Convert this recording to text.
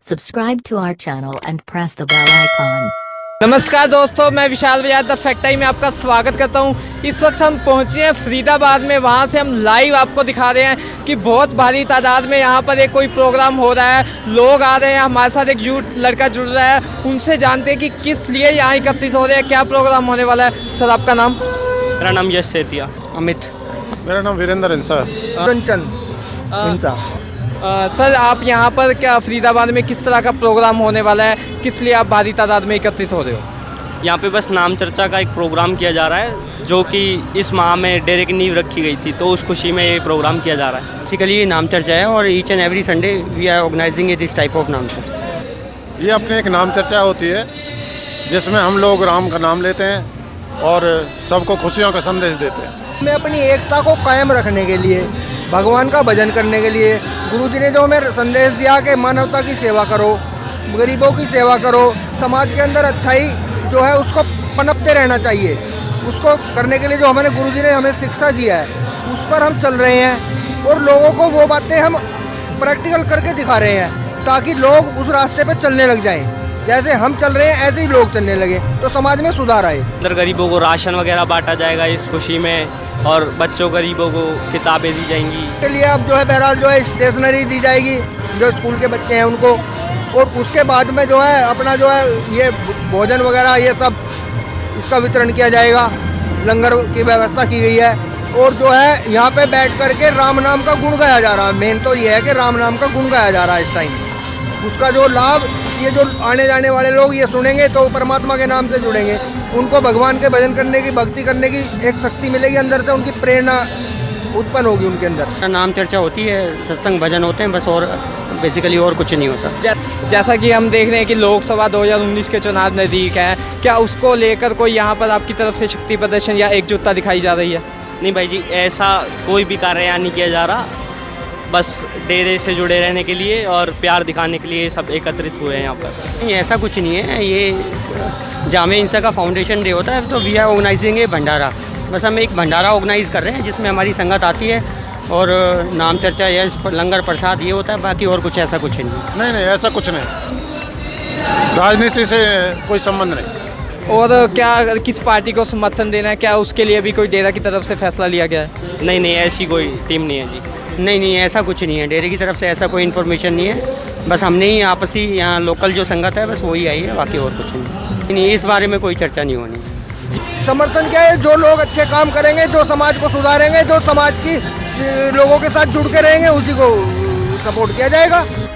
Subscribe to our channel and press the bell icon. नमस्कार दोस्तों, मैं विशाल बजाज डफेक्टाइ में आपका स्वागत करता हूं। इस वक्त हम पहुंचे हैं फरीदाबाद में। वहां से हम लाइव आपको दिखा रहे हैं कि बहुत भारी तादाद में यहां पर एक कोई प्रोग्राम हो रहा है, लोग आ रहे हैं। हमारे साथ एक लड़का जुड़ रहा है, उनसे जानते हैं कि किस लिए यहाँ एकत्रित हो रहे हैं, क्या प्रोग्राम होने वाला है। सर आपका नाम? मेरा नाम यश सेतिया। अमित। मेरा नाम वीरेंद्र रंचंदा। सर आप यहाँ पर क्या फरीदाबाद में किस तरह का प्रोग्राम होने वाला है, किस लिए आप भारी तादाद में एकत्रित हो रहे हो? यहाँ पे बस नाम चर्चा का एक प्रोग्राम किया जा रहा है, जो कि इस माह में डेरे की नींव रखी गई थी, तो उस खुशी में ये प्रोग्राम किया जा रहा है। बेसिकली ये नाम चर्चा है और each and every Sunday we are organising this type of नाम चर्चा। ये अपने एक नाम चर्चा होती है जिसमें हम लोग राम का नाम लेते हैं और सबको खुशियों का संदेश देते हैं। मैं अपनी एकता को कायम रखने के लिए, भगवान का भजन करने के लिए गुरु जी ने जो हमें संदेश दिया कि मानवता की सेवा करो, गरीबों की सेवा करो, समाज के अंदर अच्छाई जो है उसको पनपते रहना चाहिए, उसको करने के लिए जो हमारे गुरु जी ने हमें शिक्षा दिया है उस पर हम चल रहे हैं और लोगों को वो बातें हम प्रैक्टिकल करके दिखा रहे हैं ताकि लोग उस रास्ते पर चलने लग जाएँ। जैसे हम चल रहे हैं ऐसे ही लोग चलने लगे तो समाज में सुधार आए। अंदर गरीबों को राशन वगैरह बांटा जाएगा इस खुशी में, और बच्चों गरीबों को किताबें दी जाएंगी। इसके लिए अब जो है बहरहाल जो है स्टेशनरी दी जाएगी जो स्कूल के बच्चे हैं उनको, और उसके बाद में जो है अपना जो है ये भोजन वगैरह ये सब इसका वितरण किया जाएगा। लंगर की व्यवस्था की गई है और जो है यहाँ पे बैठ करके राम नाम का गुण गाया जा रहा है। मेन तो ये है कि राम नाम का गुण गाया जा रहा है इस टाइम। उसका जो लाभ ये जो आने जाने वाले लोग ये सुनेंगे तो परमात्मा के नाम से जुड़ेंगे, उनको भगवान के भजन करने की, भक्ति करने की एक शक्ति मिलेगी अंदर से, उनकी प्रेरणा उत्पन्न होगी उनके अंदर। नाम चर्चा होती है, सत्संग भजन होते हैं बस, और बेसिकली और कुछ नहीं होता। जैसा कि हम देख रहे हैं कि लोकसभा 2019 के चुनाव नज़दीक है, क्या उसको लेकर कोई यहाँ पर आपकी तरफ से शक्ति प्रदर्शन या एकजुटता दिखाई जा रही है? नहीं भाई जी, ऐसा कोई भी कार्य नहीं किया जा रहा, बस डेरे से जुड़े रहने के लिए और प्यार दिखाने के लिए सब एकत्रित हुए हैं यहाँ पर। नहीं ऐसा कुछ नहीं है, ये जामे इंसा का फाउंडेशन डे होता है तो we are organising a bhandara. बस हम एक भंडारा ऑर्गेनाइज़ कर रहे हैं जिसमें हमारी संगत आती है और नाम चर्चा या लंगर प्रसाद ये होता है, बाकी और कुछ ऐसा कुछ नहीं। नहीं ऐसा कुछ नहीं, राजनीति से कोई संबंध नहीं। और क्या किस पार्टी को समर्थन देना है, क्या उसके लिए भी कोई डेरा की तरफ से फैसला लिया गया है? नहीं नहीं ऐसी कोई टीम नहीं है जी। नहीं नहीं ऐसा कुछ नहीं है, डेरे की तरफ से ऐसा कोई इन्फॉर्मेशन नहीं है। बस हमने ही आपसी यहाँ लोकल जो संगत है बस वही आई है, बाकी और कुछ नहीं। नहीं इस बारे में कोई चर्चा नहीं होनी। समर्थन क्या है, जो लोग अच्छे काम करेंगे, जो समाज को सुधारेंगे, जो समाज की लोगों के साथ जुड़ के रहेंगे, उसी को सपोर्ट किया जाएगा।